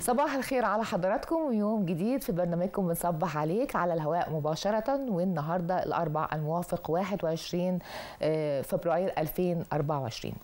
صباح الخير على حضراتكم ويوم جديد في برنامجكم بنصبح عليك على الهواء مباشرة. والنهارده الأربعاء الموافق 21 فبراير 2024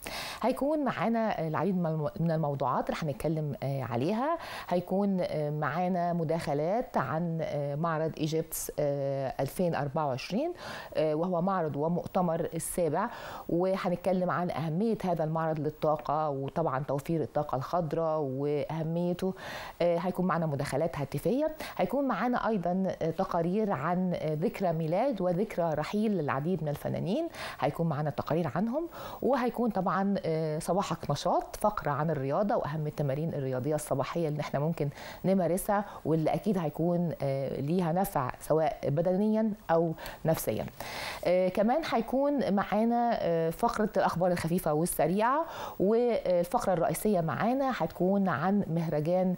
هيكون معانا العديد من الموضوعات اللي هنتكلم عليها. هيكون معانا مداخلات عن معرض ايجبس 2024 وهو معرض ومؤتمر السابع، وهنتكلم عن أهمية هذا المعرض للطاقة وطبعا توفير الطاقة الخضراء وأهميته. هيكون معنا مداخلات هاتفية، هيكون معنا أيضا تقارير عن ذكرى ميلاد وذكرى رحيل للعديد من الفنانين، هيكون معنا تقارير عنهم، وهيكون طبعا صباحك نشاط فقرة عن الرياضة وأهم التمارين الرياضية الصباحية اللي احنا ممكن نمارسها واللي أكيد هيكون ليها نفع سواء بدنيا أو نفسيا. كمان هيكون معانا فقرة الأخبار الخفيفة والسريعة، والفقرة الرئيسية معانا هتكون عن مهرجان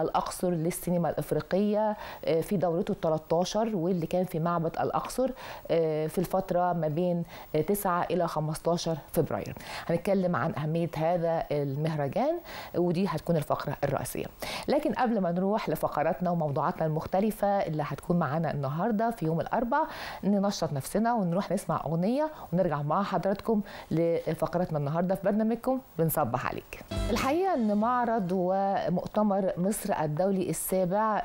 الأقصر للسينما الإفريقية في دورته ال 13 واللي كان في معبد الأقصر في الفترة ما بين 9 إلى 15 فبراير. هنتكلم عن أهمية هذا المهرجان ودي هتكون الفقرة الرئيسية. لكن قبل ما نروح لفقراتنا وموضوعاتنا المختلفة اللي هتكون معانا النهاردة في يوم الأربعاء، ننشط نفسنا ونروح نسمع أغنية ونرجع مع حضراتكم لفقراتنا النهاردة في برنامجكم بنصبح عليك. الحقيقة أن معرض ومؤتمر مصر الدولي السابع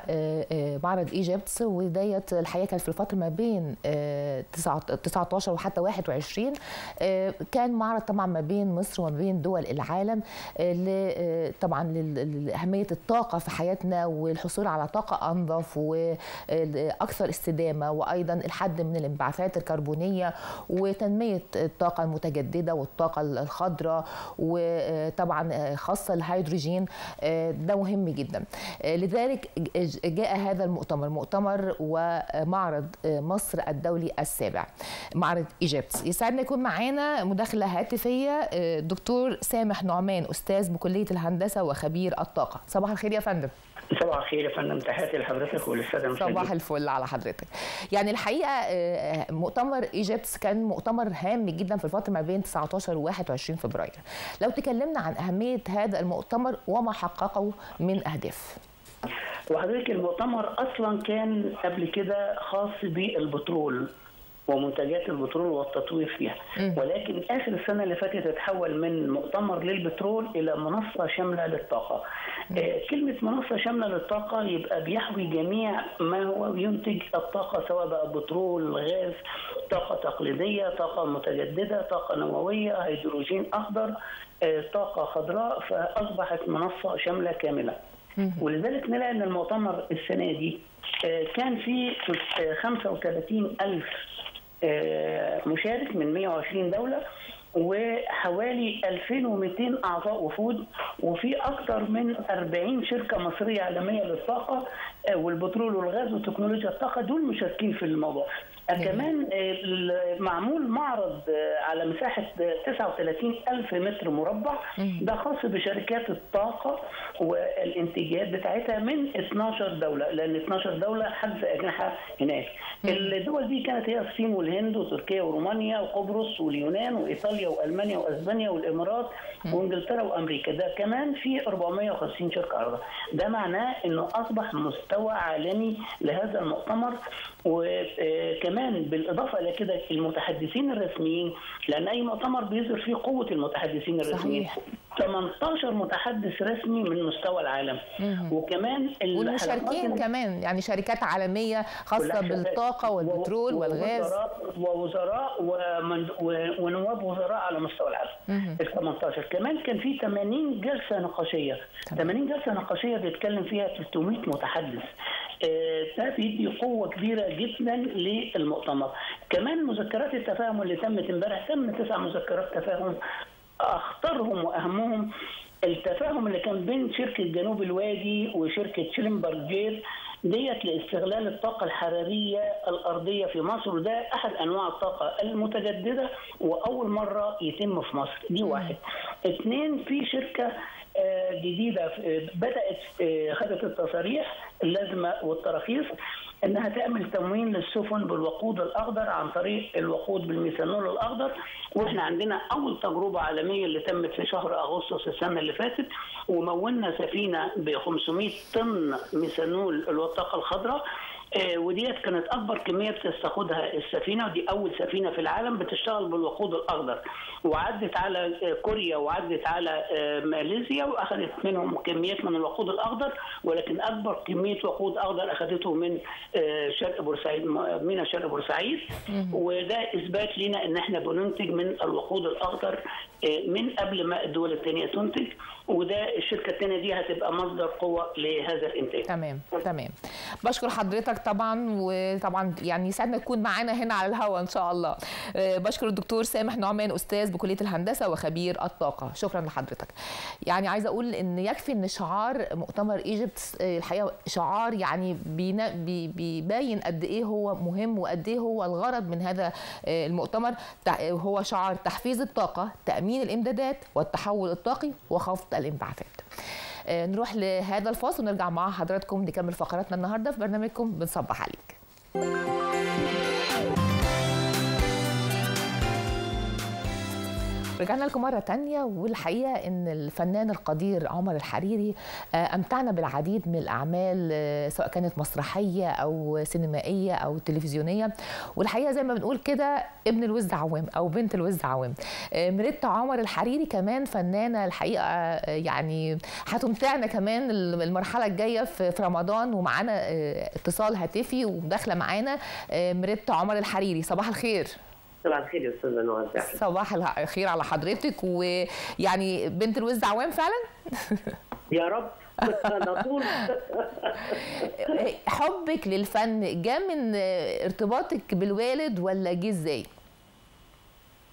معرض ايجبس، وبداية الحقيقة كان في الفترة ما بين 19 وحتى 21 كان معرض طبعا ما بين مصر وما بين دول العالم طبعا لأهمية الطاقة في حياتنا والحصول على طاقة أنظف وأكثر استدامة، وأيضا الحد من الانبعاثات الكربونية وتنمية الطاقة المتجددة والطاقة الخضراء، وطبعا خاصة الهيدروجين ده مهم جدا. لذلك جاء هذا المؤتمر، مؤتمر ومعرض مصر الدولي السابع معرض ايجبس. يسعدنا يكون معانا مداخلة هاتفية الدكتور سامح نعمان، أستاذ بكلية الهندسة وخبير الطاقة. صباح الخير يا فندم. صباح الخير يا فندم، تحياتي لحضرتك وللساده المشاهدين. صباح الفل على حضرتك. يعني الحقيقه مؤتمر ايجبس كان مؤتمر هام جدا في الفتره ما بين 19 و 21 فبراير. لو تكلمنا عن اهميه هذا المؤتمر وما حققه من اهداف. وحضرتك المؤتمر اصلا كان قبل كده خاص بالبترول ومنتجات البترول والتطوير فيها، ولكن آخر السنة اللي فاتت اتحول من مؤتمر للبترول إلى منصة شاملة للطاقة. كلمة منصة شاملة للطاقة يبقى بيحوي جميع ما هو ينتج الطاقة، سواء بقى بترول، غاز، طاقة تقليدية، طاقة متجددة، طاقة نووية، هيدروجين أخضر، طاقة خضراء، فأصبحت منصة شاملة كاملة. ولذلك نلاقي أن المؤتمر السنة دي كان فيه 35,000 مشارك من 120 دولة وحوالي 2200 أعضاء وفود، وفي أكثر من 40 شركة مصرية عالمية للطاقة والبترول والغاز وتكنولوجيا الطاقة، دول مشاركين في الموضوع. كمان معمول معرض على مساحة 39,000 متر مربع، ده خاص بشركات الطاقة والانتاجات بتاعتها من 12 دولة، لأن 12 دولة حجز أجنحة هناك. الدول دي كانت هي الصين والهند وتركيا ورومانيا وقبرص واليونان وإيطاليا وألمانيا وأسبانيا والإمارات وإنجلترا وأمريكا. ده كمان في 450 شركة عرضة. ده معناه إنه أصبح مستوى عالمي لهذا المؤتمر. وكمان بالاضافه الى كده المتحدثين الرسميين، لان اي مؤتمر بيظهر فيه قوه المتحدثين الرسميين. صحيح. 18 متحدث رسمي من مستوى العالم، وكمان والمشاركين كمان يعني شركات عالميه خاصه بالطاقه والبترول والغاز ووزراء ونواب وزراء على مستوى العالم. ال 18 كمان كان في 80 جلسه نقاشيه، 80 جلسه نقاشيه بيتكلم فيها 300 متحدث. ده بيدي قوه كبيره جدا للمؤتمر. كمان مذكرات التفاهم اللي تمت امبارح، تم 9 مذكرات تفاهم، اخطرهم واهمهم التفاهم اللي كان بين شركه جنوب الوادي وشركه شلمبرجير ديت لاستغلال الطاقه الحراريه الارضيه في مصر، وده احد انواع الطاقه المتجدده واول مره يتم في مصر. دي واحد. اثنين، في شركه جديده بدات، خدت التصاريح اللازمه والتراخيص انها تعمل تموين للسفن بالوقود الاخضر عن طريق الوقود بالميثانول الاخضر، واحنا عندنا اول تجربه عالميه اللي تمت في شهر اغسطس السنه اللي فاتت، ومونا سفينه ب 500 طن ميثانول الوطاقه الخضراء، وديت كانت اكبر كميه بتستقودها السفينه، ودي اول سفينه في العالم بتشتغل بالوقود الاخضر، وعدت على كوريا وعدت على ماليزيا واخذت منهم كميات من الوقود الاخضر، ولكن اكبر كميه وقود اخضر اخذته من شرق بورسعيد، من شرق بورسعيد. وده اثبات لنا ان احنا بننتج من الوقود الاخضر من قبل ما الدول الثانيه تنتج، وده الشركه الثانيه دي هتبقى مصدر قوه لهذا الانتاج. تمام. بشكر حضرتك طبعا، وطبعا يعني سعدنا تكون معانا هنا على الهواء ان شاء الله. بشكر الدكتور سامح نعمان استاذ بكليه الهندسه وخبير الطاقه، شكرا لحضرتك. يعني عايزه اقول ان يكفي ان شعار مؤتمر ايجبس الحقيقه شعار يعني بيبين قد ايه هو مهم وقد ايه هو الغرض من هذا المؤتمر، هو شعار تحفيز الطاقه، تامين الامدادات والتحول الطاقي وخفض الانبعاثات. نروح لهذا الفاصل ونرجع مع حضراتكم نكمل فقراتنا النهارده في برنامجكم بنصبح عليك. رجعنا لكم مرة تانية، والحقيقة إن الفنان القدير عمر الحريري أمتعنا بالعديد من الأعمال سواء كانت مسرحية أو سينمائية أو تلفزيونية، والحقيقة زي ما بنقول كده ابن الوز عوام أو بنت الوز عوام. ميريت عمر الحريري كمان فنانة الحقيقة يعني هتمتعنا كمان المرحلة الجاية في رمضان، ومعانا اتصال هاتفي وداخلة معانا ميريت عمر الحريري. صباح الخير. صباح الخير يا استاذه نور. صباح الخير على حضرتك، ويعني بنت الوز عوام فعلا. يا رب. حبك للفن جاء من ارتباطك بالوالد ولا جه ازاي؟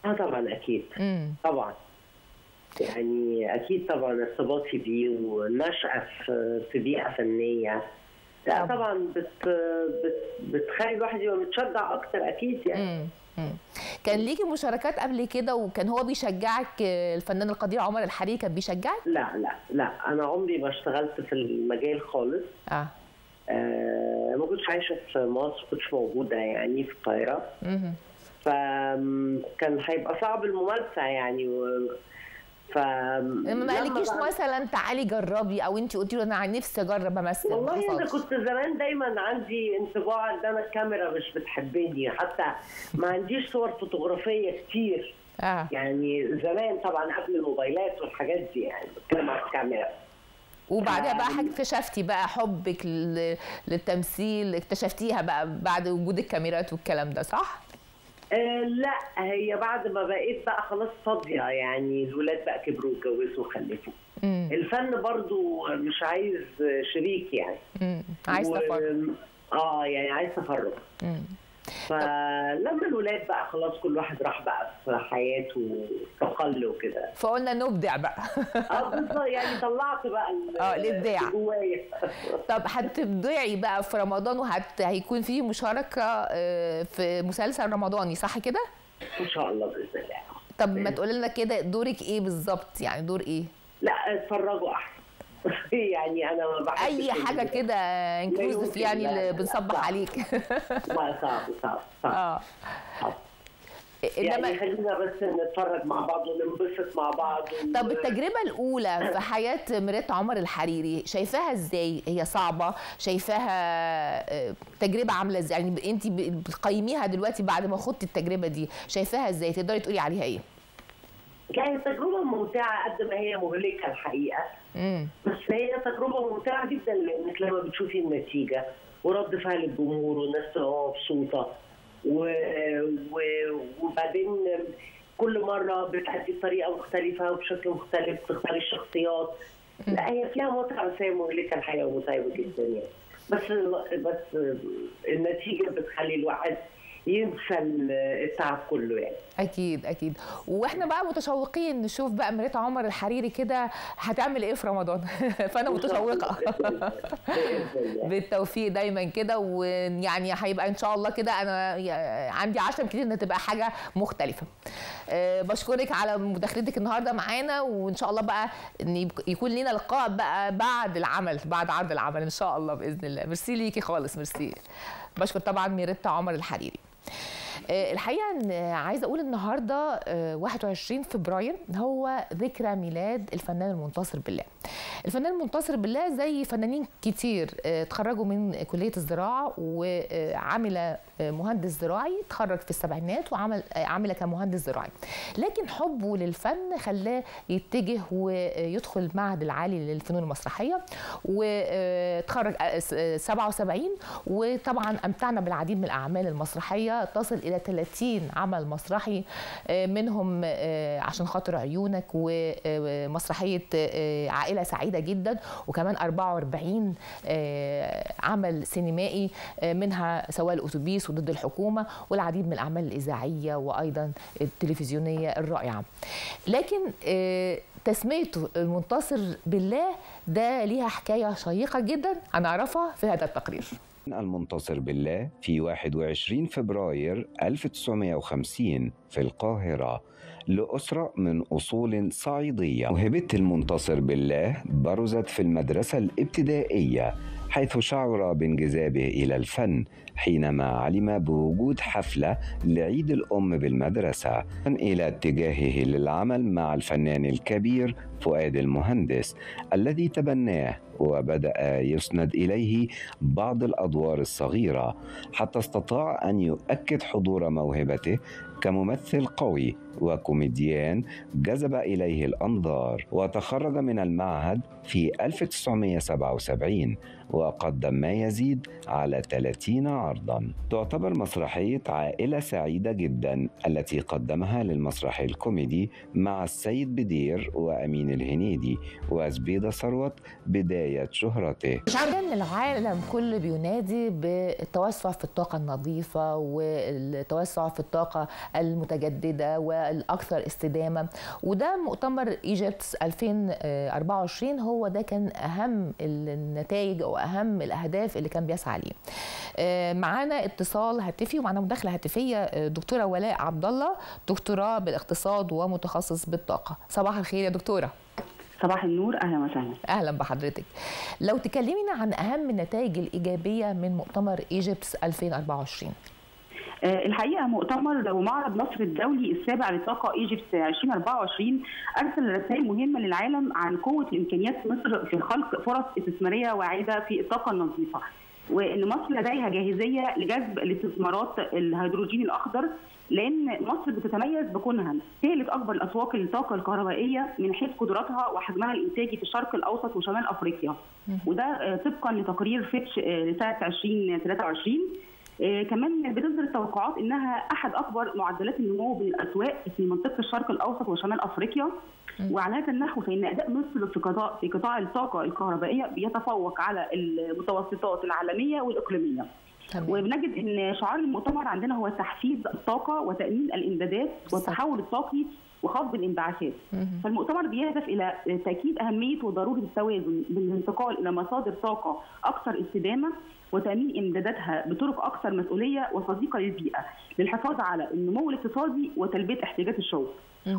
طبعا اكيد. طبعا يعني اكيد طبعا ارتباطي بيه ونشأة في بيئه فنيه طبعا بتخلي الواحد يبقى متشجع اكتر اكيد يعني. كان ليكي مشاركات قبل كده وكان هو بيشجعك الفنان القدير عمر الحريري كان بيشجعك؟ لا لا لا، انا عمري ما اشتغلت في المجال خالص. ما كنتش عايشه في مصر، ما كنتش موجوده يعني في القاهره. فكان هيبقى صعب الممارسه يعني ما قالكيش مثلا تعالي جربي او انت قلتي له انا نفسي اجرب امثل؟ والله انا كنت زمان دايما عندي انطباع ان انا الكاميرا مش بتحبني، حتى ما عنديش صور فوتوغرافيه كتير. يعني زمان طبعا قبل الموبايلات والحاجات دي يعني بتكلم على الكاميرا. وبعدها بقى اكتشفتي بقى حبك للتمثيل، اكتشفتيها بقى بعد وجود الكاميرات والكلام ده صح؟ لا، هي بعد ما بقيت بقى خلاص فاضيه يعني، الولاد بقى كبروا واتجوزوا وخلفوا. الفن برضو مش عايز شريك يعني. عايز تفرج. يعني عايز تفرج. فلما الولاد بقى خلاص كل واحد راح بقى في حياته استقل وكده، فقلنا نبدع بقى. بالظبط يعني طلعت بقى الابداع جوايا. طب هتبدعي بقى في رمضان وهيكون في مشاركه في مسلسل رمضاني صح كده؟ ان شاء الله باذن الله. طب ما تقولي لنا كده دورك ايه بالظبط؟ يعني دور ايه؟ لا اتفرجوا احسن. يعني انا ما بحبش اي حاجه كده انكلوزيف يعني اللي بنصبح عليك. لا صعب صعب صعب. يعني خلينا بس نتفرج مع بعض وننبسط مع بعض. طب التجربه الاولى في حياه ميريت عمر الحريري شايفاها ازاي؟ هي صعبه؟ شايفاها تجربه عامله ازاي؟ يعني انت بتقيميها دلوقتي بعد ما خدتي التجربه دي، شايفاها ازاي؟ تقدري تقولي عليها ايه؟ كانت تجربة ممتعة قد ما هي مهلكة الحقيقة. بس هي تجربة ممتعة جدا، لأنك لما بتشوفي النتيجة ورد فعل الجمهور والناس تبقى مبسوطة، وبعدين كل مرة بتعدي بطريقة مختلفة وبشكل مختلف، بتختاري الشخصيات. لا هي فيها متعة، بس هي مهلكة الحقيقة ومتعبة جدا يعني. بس النتيجة بتخلي الواحد ينسى التعب كله يعني. اكيد اكيد. واحنا بقى متشوقين نشوف بقى ميريت عمر الحريري كده هتعمل ايه في رمضان. فانا متشوقه. بالتوفيق دايما كده، ويعني هيبقى ان شاء الله كده انا عندي عشم كتير ان تبقى حاجه مختلفه. بشكرك على مداخلتك النهارده معانا، وان شاء الله بقى ان يكون لينا لقاء بقى بعد العمل، بعد عرض العمل ان شاء الله باذن الله. ميرسي ليكي خالص، ميرسي. بشكر طبعا ميريت عمر الحريري. الحقيقه عايزه اقول النهارده 21 فبراير هو ذكرى ميلاد الفنان المنتصر بالله. الفنان المنتصر بالله زي فنانين كتير اتخرجوا من كليه الزراعه، وعمل مهندس زراعي، اتخرج في السبعينات وعمل كمهندس زراعي، لكن حبه للفن خلاه يتجه ويدخل المعهد العالي للفنون المسرحيه، واتخرج 77، وطبعا امتعنا بالعديد من الاعمال المسرحيه، تصل إلى 30 عمل مسرحي، منهم عشان خاطر عيونك ومسرحية عائلة سعيدة جدا، وكمان 44 عمل سينمائي، منها سواق الأتوبيس وضد الحكومة والعديد من الأعمال الإذاعية وأيضا التلفزيونية الرائعة. لكن تسميته المنتصر بالله ده ليها حكاية شيقة جدا هنعرفها في هذا التقرير. المنتصر بالله في 21 فبراير 1950 في القاهرة لأسرة من أصول صعيدية. موهبة المنتصر بالله برزت في المدرسة الابتدائية، حيث شعر بانجذابه إلى الفن حينما علم بوجود حفلة لعيد الأم بالمدرسة، إلى اتجاهه للعمل مع الفنان الكبير فؤاد المهندس الذي تبناه، وبدأ يسند إليه بعض الأدوار الصغيرة حتى استطاع أن يؤكد حضور موهبته كممثل قوي وكوميديان جذب إليه الأنظار. وتخرج من المعهد في 1977 وقدم ما يزيد على 30 عرضاً. تعتبر مسرحية عائلة سعيدة جداً التي قدمها للمسرح الكوميدي مع السيد بدير وأمين الهنيدي وزبيدة ثروت بداية شهرته. كان العالم كله بينادي بالتوسع في الطاقة النظيفة والتوسع في الطاقة المتجددة والأكثر استدامة، وده مؤتمر ايجبس 2024 هو ده كان أهم النتائج أو أهم الأهداف اللي كان بيسعى ليه. معانا اتصال هاتفي ومعانا مداخلة هاتفية دكتورة ولاء عبد الله، دكتوراه بالاقتصاد ومتخصص بالطاقة. صباح الخير يا دكتورة. صباح النور، أهلا وسهلا. أهلا بحضرتك. لو تكلمينا عن أهم النتائج الإيجابية من مؤتمر ايجبس 2024. الحقيقه مؤتمر ومعرض مصر الدولي السابع للطاقه ايجبس 2024 ارسل رسائل مهمه للعالم عن قوه امكانيات مصر في خلق فرص استثماريه واعده في الطاقه النظيفه، وان مصر لديها جاهزيه لجذب الاستثمارات الهيدروجين الاخضر، لان مصر بتتميز بكونها ثالث اكبر الاسواق للطاقه الكهربائيه من حيث قدراتها وحجمها الانتاجي في الشرق الاوسط وشمال افريقيا، وده طبقا لتقرير فيتش لسنه 2023. كمان بتظهر التوقعات انها احد اكبر معدلات النمو بالاسواق في منطقه الشرق الاوسط وشمال افريقيا، وعلى هذا النحو فان اداء مصر في قطاع الطاقه الكهربائيه بيتفوق على المتوسطات العالميه والاقليميه. وبنجد ان شعار المؤتمر عندنا هو تحفيز الطاقه وتامين الامدادات والتحول الطاقي وخفض الانبعاثات. فالمؤتمر بيهدف الى تاكيد اهميه وضروره التوازن بين الانتقال الى مصادر طاقه اكثر استدامه وتامين امداداتها بطرق اكثر مسؤوليه وصديقه للبيئه للحفاظ على النمو الاقتصادي وتلبيه احتياجات الشعوب،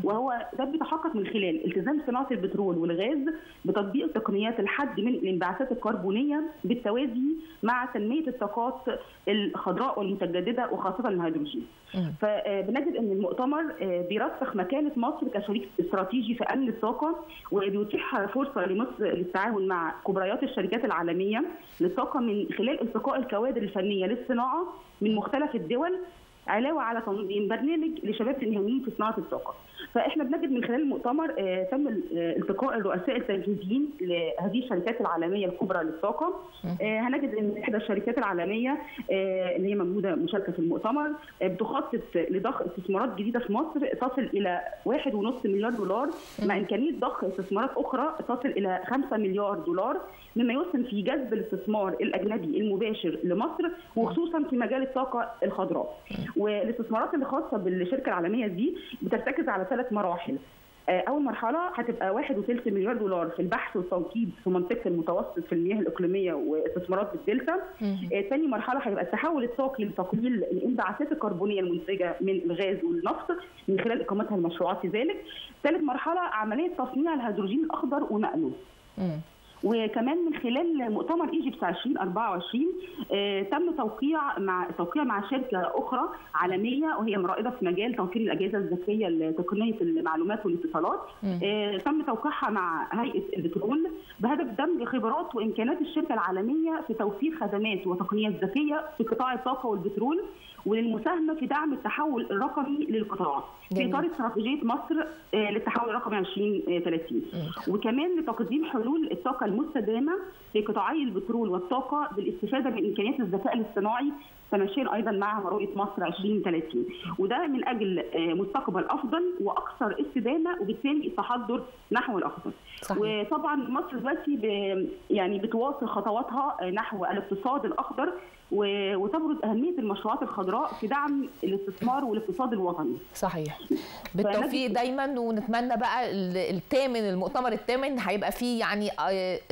وهو ده بيتحقق من خلال التزام صناعه البترول والغاز بتطبيق تقنيات الحد من الانبعاثات الكربونيه بالتوازي مع تنميه الطاقات الخضراء والمتجدده وخاصه الهيدروجين. فبنجد ان المؤتمر بيرسخ مكانه مصر كشريك استراتيجي في امن الطاقه، وبيتيح فرصه لمصر للتعاون مع كبريات الشركات العالميه للطاقه من خلال التقاء الكوادر الفنيه للصناعه من مختلف الدول، علاوه على تنظيم برنامج لشباب الهاويين في صناعه الطاقه. فاحنا بنجد من خلال المؤتمر تم التقاء الرؤساء التنفيذيين لهذه الشركات العالميه الكبرى للطاقه. هنجد ان احدى الشركات العالميه اللي هي موجوده مشاركه في المؤتمر بتخطط لضخ استثمارات جديده في مصر تصل الى 1.5 مليار دولار، مع امكانيه ضخ استثمارات اخرى تصل الى 5 مليار دولار، مما يسهم في جذب الاستثمار الاجنبي المباشر لمصر وخصوصا في مجال الطاقه الخضراء. والاستثمارات الخاصه بالشركه العالميه دي بترتكز على 3 مراحل. اول مرحله هتبقى 1.3 مليار دولار في البحث والتنقيب في منطقه المتوسط في المياه الاقليميه واستثمارات بالدلتا. ثاني مرحله هيبقى التحول الطاقي لتقليل الانبعاثات الكربونيه المنتجه من الغاز والنفط من خلال اقامتها المشروعات في ذلك. ثالث مرحله عمليه تصنيع الهيدروجين الاخضر ونقله. وكمان من خلال مؤتمر ايجبس 2024 تم توقيع مع شركه اخرى عالميه وهي رائده في مجال توفير الاجهزه الذكيه لتقنيه المعلومات والاتصالات. تم توقيعها مع هيئه البترول بهدف دمج خبرات وامكانات الشركه العالميه في توفير خدمات وتقنيات ذكيه في قطاع الطاقه والبترول وللمساهمه في دعم التحول الرقمي للقطاع في اطار استراتيجيه مصر للتحول الرقمي 2030 وكمان لتقديم حلول الطاقه المستدامه في قطاعي البترول والطاقه بالاستفاده من امكانيات الذكاء الاصطناعي تماشيا ايضا مع رؤيه مصر 2030 وده من اجل مستقبل افضل واكثر استدامه وبالتالي التحضر نحو الافضل. وطبعا مصر دلوقتي يعني بتواصل خطواتها نحو الاقتصاد الاخضر وتبرز اهميه المشروعات الخضراء في دعم الاستثمار والاقتصاد الوطني. صحيح. بالتوفيق دايما ونتمنى بقى المؤتمر الثامن هيبقى فيه يعني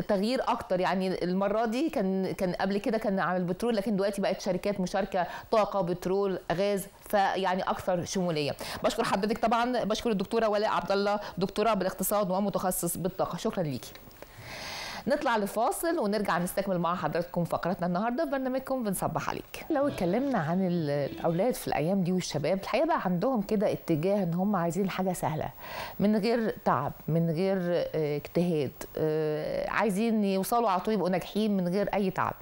تغيير اكتر. يعني المره دي كان قبل كده كان على البترول لكن دلوقتي بقت شركات مشاركه طاقه بترول غاز فيعني اكثر شموليه. بشكر حضرتك طبعا، بشكر الدكتوره ولاء عبد الله دكتوره بالاقتصاد ومتخصص بالطاقه. شكرا ليكي. نطلع لفاصل ونرجع نستكمل مع حضراتكم فقرتنا النهارده في برنامجكم بنصبح عليك. لو اتكلمنا عن الاولاد في الايام دي والشباب الحقيقه بقى عندهم كده اتجاه ان هم عايزين حاجه سهله من غير تعب من غير اجتهاد، عايزين يوصلوا على طول يبقوا ناجحين من غير اي تعب.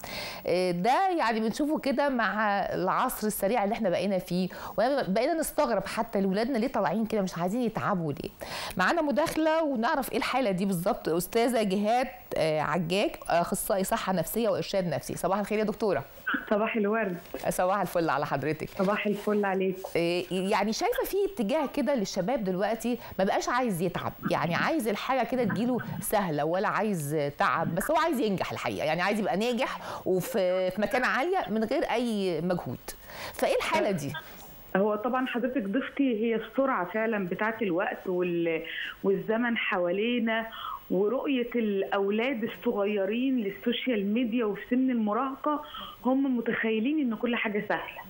ده يعني بنشوفه كده مع العصر السريع اللي احنا بقينا فيه وبقينا نستغرب حتى لاولادنا ليه طالعين كده مش عايزين يتعبوا ليه. معانا مداخله ونعرف ايه الحاله دي بالظبط. استاذه جهاد عجاج اخصائي صحه نفسيه وارشاد نفسي. صباح الخير يا دكتوره. صباح الورد. صباح الفل على حضرتك. صباح الفل عليكم. يعني شايفه في اتجاه كده للشباب دلوقتي ما بقاش عايز يتعب، يعني عايز الحاجه كده تجيله سهله ولا عايز تعب، بس هو عايز ينجح الحقيقه، يعني عايز يبقى ناجح وفي مكانه عاليه من غير اي مجهود. فايه الحاله دي؟ هو طبعا حضرتك ضفتي هي السرعه فعلا بتاعت الوقت والزمن حوالينا ورؤية الأولاد الصغيرين للسوشيال ميديا وفي سن المراهقة هم متخيلين إن كل حاجة سهلة.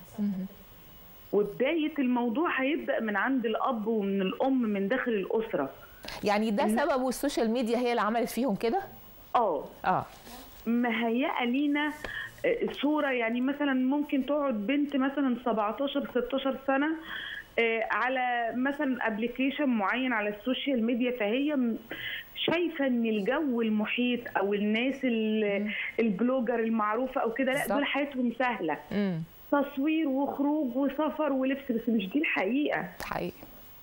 وبداية الموضوع هيبدأ من عند الأب ومن الأم من داخل الأسرة. يعني ده سبب السوشيال ميديا هي اللي عملت فيهم كده؟ آه مهيئة لينا صورة، يعني مثلا ممكن تقعد بنت مثلا 17 16 سنة على مثلا ابلكيشن معين على السوشيال ميديا، فهي شايفه ان الجو المحيط او الناس البلوجر المعروفه او كده لا دول حياتهم سهله، تصوير وخروج وسفر ولبس، بس مش دي الحقيقه.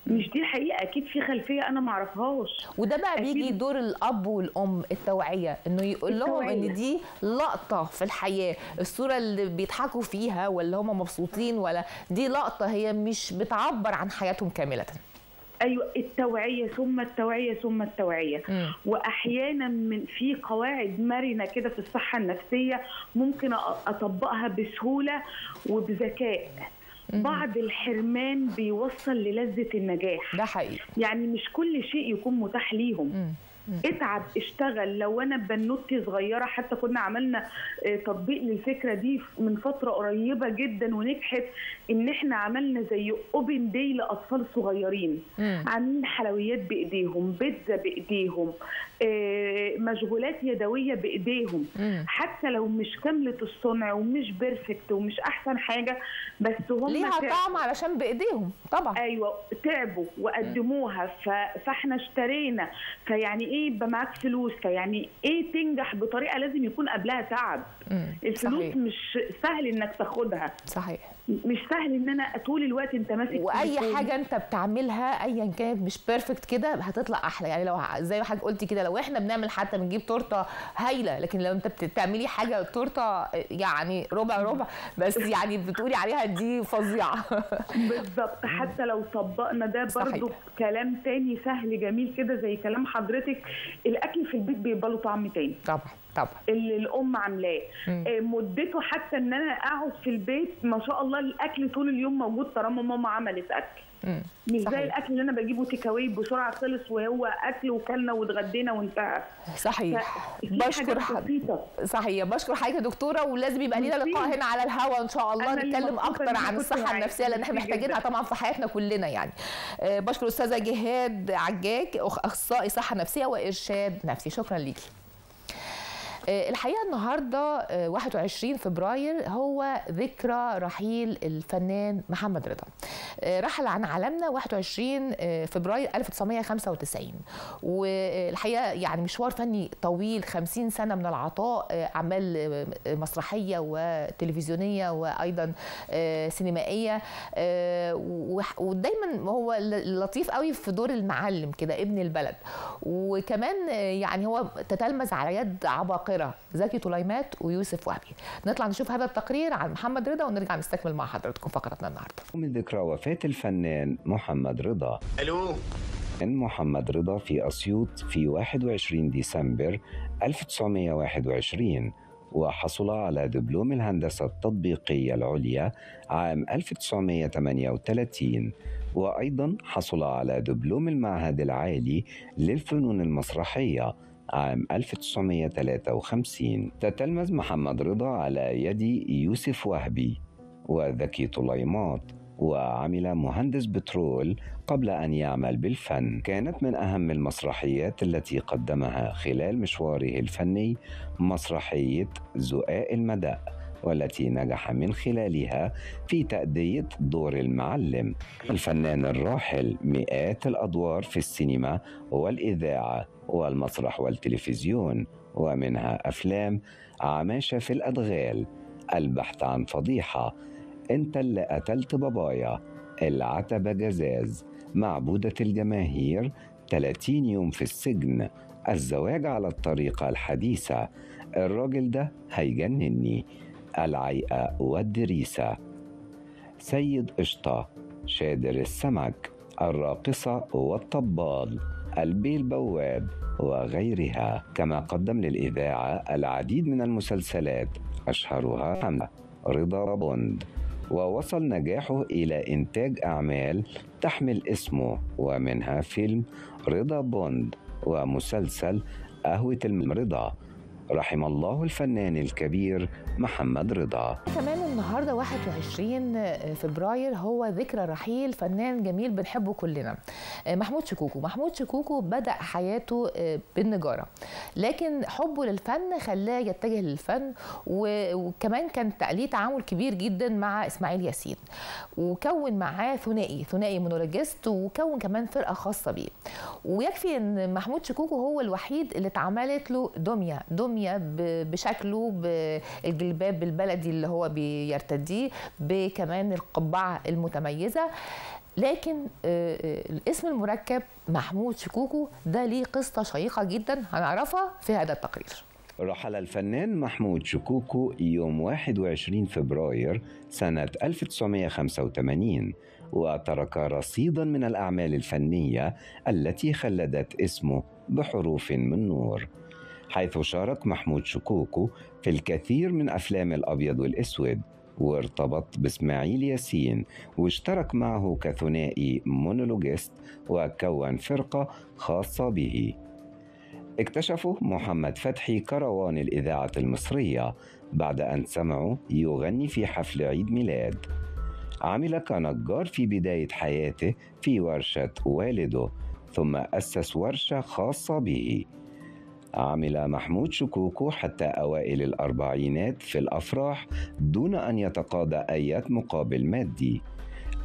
مش دي الحقيقه، اكيد في خلفيه انا ما اعرفهاش. وده بقى بيجي دور الاب والام، التوعيه، انه يقول لهم ان دي لقطه في الحياه، الصوره اللي بيضحكوا فيها ولا هم مبسوطين ولا دي لقطه هي مش بتعبر عن حياتهم كامله. ايوه، التوعيه ثم التوعيه ثم التوعيه. واحيانا من في قواعد مرنه كده في الصحه النفسيه ممكن اطبقها بسهوله وبذكاء. بعض الحرمان بيوصل للذة النجاح، ده حقيقي، يعني مش كل شيء يكون متاح ليهم. اتعب، اشتغل. لو انا بنوتي صغيره حتى كنا عملنا تطبيق للفكره دي من فتره قريبه جدا ونجحت، ان احنا عملنا زي اوبن داي لاطفال صغيرين، عاملين حلويات بايديهم، بيتزا بايديهم، مشغولات يدويه بايديهم، حتى لو مش كامله الصنع ومش بيرفكت ومش احسن حاجه بس هم ليها طعم علشان بايديهم طبعا. ايوه، تعبوا وقدموها فاحنا اشترينا. فيعني ايه يبقى معاك فلوس؟ فيعني ايه تنجح بطريقه لازم يكون قبلها تعب. الفلوس صحيح. مش سهل انك تاخدها. صحيح، مش سهل ان انا طول الوقت انت ماسك، واي حاجه انت بتعملها ايا كانت مش بيرفكت كده هتطلع احلى. يعني لو زي ما حضرتك قلتي كده، لو احنا بنعمل حتى بنجيب تورته هايله، لكن لو انت بتعملي حاجه تورته يعني ربع بس يعني بتقولي عليها دي فظيعه. بالظبط. حتى لو طبقنا ده برضو كلام تاني سهل جميل كده زي كلام حضرتك، الاكل في البيت بيبقى له طعم تاني طبعا اللي الام عاملاه، مدته حتى ان انا اقعد في البيت ما شاء الله والله الاكل طول اليوم موجود طالما ماما عملت اكل. مش زي الاكل اللي انا بجيبه تيك اواي بسرعه خلص وهو اكل وكلنا واتغدينا وانتهى. صحيح. بشكر حضرتك. صحيح بشكر حضرتك يا دكتوره، ولازم يبقى لينا لقاء هنا على الهواء ان شاء الله نتكلم اكتر عن الصحه النفسيه لان احنا محتاجينها طبعا في حياتنا كلنا يعني. بشكر استاذه جهاد عجاج اخصائي صحه نفسيه وارشاد نفسي، شكرا ليكي. الحقيقه النهارده 21 فبراير هو ذكرى رحيل الفنان محمد رضا. رحل عن عالمنا 21 فبراير 1995، والحقيقه يعني مشوار فني طويل، 50 سنه من العطاء، اعمال مسرحيه وتلفزيونيه وايضا سينمائيه. ودايما هو لطيف قوي في دور المعلم كده ابن البلد، وكمان يعني هو تتلمذ على يد عباقرة زكي طليمات ويوسف وهبي. نطلع نشوف هذا التقرير عن محمد رضا ونرجع نستكمل مع حضراتكم فقرتنا النهارده. من ذكرى وفاة الفنان محمد رضا. الو. محمد رضا في اسيوط في 21 ديسمبر 1921، وحصل على دبلوم الهندسة التطبيقية العليا عام 1938، وايضا حصل على دبلوم المعهد العالي للفنون المسرحية عام 1953. تتلمذ محمد رضا على يد يوسف وهبي وذكي طليمات، وعمل مهندس بترول قبل أن يعمل بالفن. كانت من أهم المسرحيات التي قدمها خلال مشواره الفني مسرحية زقاق المدى، والتي نجح من خلالها في تأدية دور المعلم. الفنان الراحل مئات الأدوار في السينما والإذاعة والمسرح والتلفزيون، ومنها أفلام عماشة في الأدغال، البحث عن فضيحة، أنت اللي قتلت بابايا، العتبة جزاز، معبودة الجماهير، 30 يوم في السجن، الزواج على الطريقة الحديثة، الراجل ده هيجنني، العيقة والدريسة، سيد قشطة، شادر السمك، الراقصة والطبال، قلبي البواب وغيرها. كما قدم للإذاعة العديد من المسلسلات أشهرها حمد رضا بوند، ووصل نجاحه إلى إنتاج أعمال تحمل اسمه، ومنها فيلم رضا بوند ومسلسل قهوة المرضى. رحم الله الفنان الكبير محمد رضا. كمان النهارده 21 فبراير هو ذكرى رحيل فنان جميل بنحبه كلنا، محمود شكوكو. محمود شكوكو بدأ حياته بالنجارة، لكن حبه للفن خلاه يتجه للفن، وكمان كان ليه تعامل كبير جدا مع إسماعيل ياسين، وكون معاه ثنائي مونولوجيست، وكون كمان فرقة خاصة بيه. ويكفي أن محمود شكوكو هو الوحيد اللي اتعملت له دمية بشكله، بالجلباب البلدي اللي هو بيرتديه، بكمان القبعة المتميزة. لكن الاسم المركب محمود شكوكو ده ليه قصة شيقة جدا هنعرفها في هذا التقرير. رحل الفنان محمود شكوكو يوم 21 فبراير سنة 1985، وترك رصيدا من الأعمال الفنية التي خلدت اسمه بحروف من نور، حيث شارك محمود شكوكو في الكثير من أفلام الأبيض والأسود، وارتبط بإسماعيل ياسين، واشترك معه كثنائي مونولوجيست، وكون فرقة خاصة به. اكتشفه محمد فتحي كروان الإذاعة المصرية بعد أن سمعه يغني في حفل عيد ميلاد. عمل كنجار في بداية حياته في ورشة والده، ثم أسس ورشة خاصة به. عمل محمود شكوكو حتى أوائل الأربعينات في الأفراح دون أن يتقاضى أي مقابل مادي.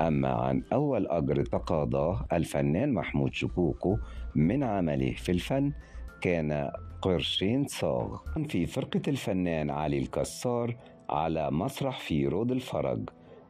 أما عن أول أجر تقاضاه الفنان محمود شكوكو من عمله في الفن كان قرشين صاغ في فرقة الفنان علي الكسار على مسرح في رود الفرج،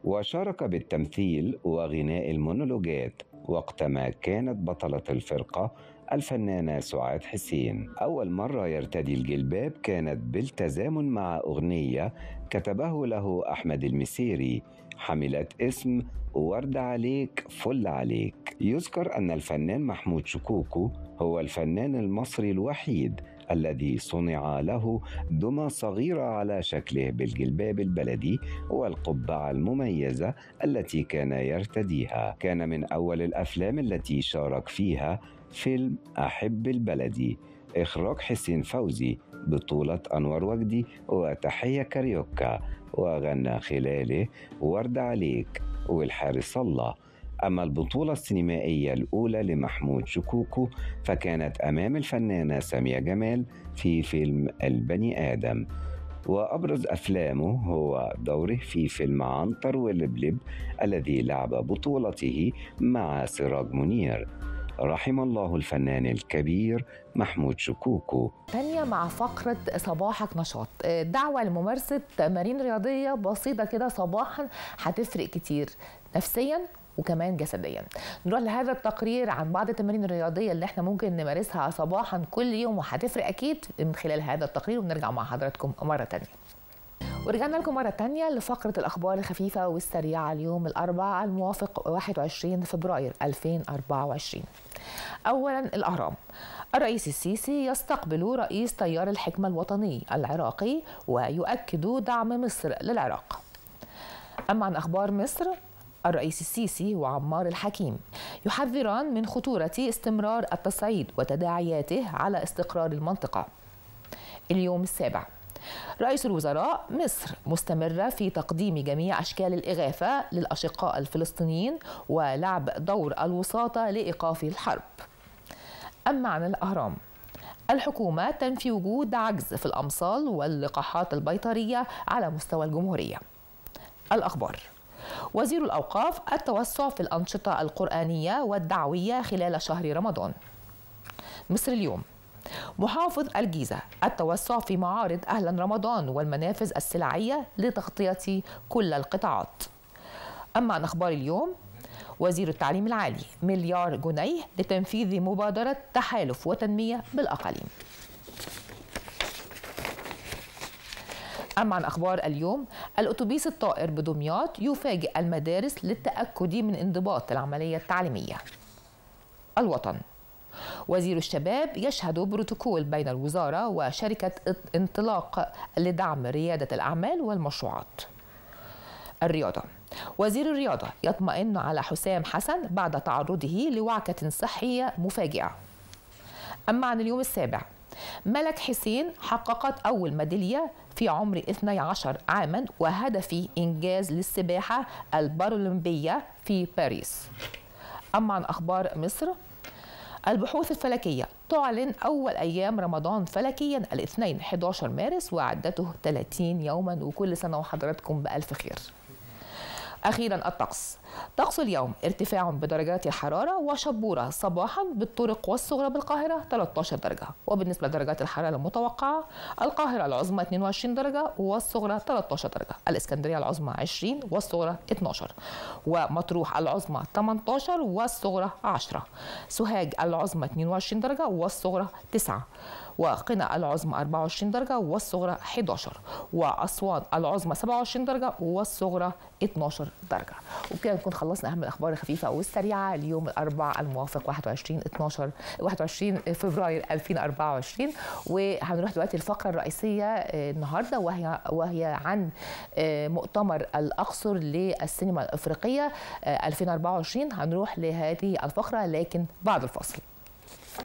وشارك بالتمثيل وغناء المونولوجات وقتما كانت بطلة الفرقة الفنانة سعاد حسين. أول مرة يرتدي الجلباب كانت بالتزامن مع أغنية كتبه له أحمد المسيري حملت اسم ورد عليك فل عليك. يذكر أن الفنان محمود شكوكو هو الفنان المصري الوحيد الذي صنع له دمى صغيرة على شكله بالجلباب البلدي والقبعة المميزة التي كان يرتديها. كان من أول الأفلام التي شارك فيها فيلم أحب البلدي، إخراج حسين فوزي، بطولة أنور وجدي وتحية كاريوكا، وغنى خلاله ورد عليك والحارس الله. أما البطولة السينمائية الأولى لمحمود شكوكو فكانت أمام الفنانة سامية جمال في فيلم البني آدم. وأبرز أفلامه هو دوره في فيلم عنتر ولبلب الذي لعب بطولته مع سراج منير. رحم الله الفنان الكبير محمود شكوكو. تانية مع فقرة صباحك نشاط، دعوة لممارسة تمارين رياضية بسيطة كده صباحا هتفرق كتير نفسيا وكمان جسديا. نروح لهذا التقرير عن بعض التمارين الرياضية اللي احنا ممكن نمارسها صباحا كل يوم وهتفرق أكيد من خلال هذا التقرير، وبنرجع مع حضراتكم مرة تانية. ورجعنا لكم مرة تانية لفقرة الأخبار الخفيفة والسريعة اليوم الأربعاء الموافق 21 فبراير 2024. أولاً الأهرام، الرئيس السيسي يستقبل رئيس تيار الحكمة الوطني العراقي ويؤكد دعم مصر للعراق. أما عن أخبار مصر، الرئيس السيسي وعمار الحكيم يحذران من خطورة استمرار التصعيد وتداعياته على استقرار المنطقة. اليوم السابع، رئيس الوزراء مصر مستمرة في تقديم جميع أشكال الإغاثة للأشقاء الفلسطينيين ولعب دور الوساطة لإيقاف الحرب. أما عن الأهرام، الحكومة تنفي وجود عجز في الأمصال واللقاحات البيطرية على مستوى الجمهورية. الأخبار، وزير الأوقاف التوسع في الأنشطة القرآنية والدعوية خلال شهر رمضان. مصر اليوم، محافظ الجيزة التوسع في معارض أهلا رمضان والمنافذ السلعية لتغطية كل القطاعات. أما عن أخبار اليوم، وزير التعليم العالي مليار جنيه لتنفيذ مبادرة تحالف وتنمية بالأقاليم. أما عن أخبار اليوم، الأتوبيس الطائر بدمياط يفاجئ المدارس للتأكد من انضباط العملية التعليمية. الوطن، وزير الشباب يشهد بروتوكول بين الوزارة وشركة انطلاق لدعم ريادة الأعمال والمشروعات. الرياضة، وزير الرياضة يطمئن على حسام حسن بعد تعرضه لوعكة صحية مفاجئة. أما عن اليوم السابع، ملك حسين حققت أول ميدالية في عمر 12 عاما وهدفي إنجاز للسباحة البارالمبية في باريس. أما عن أخبار مصر، البحوث الفلكية تعلن أول أيام رمضان فلكيا الاثنين 11 مارس وعدته 30 يوما، وكل سنة وحضراتكم بألف خير. أخيرا الطقس، طقس اليوم ارتفاع بدرجات الحرارة وشبورة صباحا بالطرق والصغرى بالقاهرة 13 درجة. وبالنسبة لدرجات الحرارة المتوقعة، القاهرة العظمى 22 درجة والصغرى 13 درجة، الإسكندرية العظمى 20 والصغرى 12، ومطروح العظمى 18 والصغرى 10، سوهاج العظمى 22 درجة والصغرى 9، وقنا العظمى 24 درجة والصغرى 11، وأسوان العظمى 27 درجة والصغرى 12 درجة. وبكده نكون خلصنا أهم الأخبار الخفيفة والسريعة اليوم الأربعاء الموافق 21 فبراير 2024. وهنروح دلوقتي الفقرة الرئيسية النهاردة وهي عن مؤتمر الأقصر للسينما الأفريقية 2024. هنروح لهذه الفقرة لكن بعد الفاصل.